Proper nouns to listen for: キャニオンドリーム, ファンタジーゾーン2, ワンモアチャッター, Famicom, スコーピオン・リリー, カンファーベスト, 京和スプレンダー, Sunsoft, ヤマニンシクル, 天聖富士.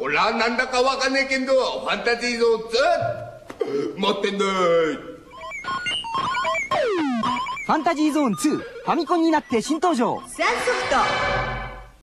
俺はなんだかわかんねえけどファンタジーをずっと持ってんだ。ファンタジーゾーン2ファミコンになって新登場サンソフト。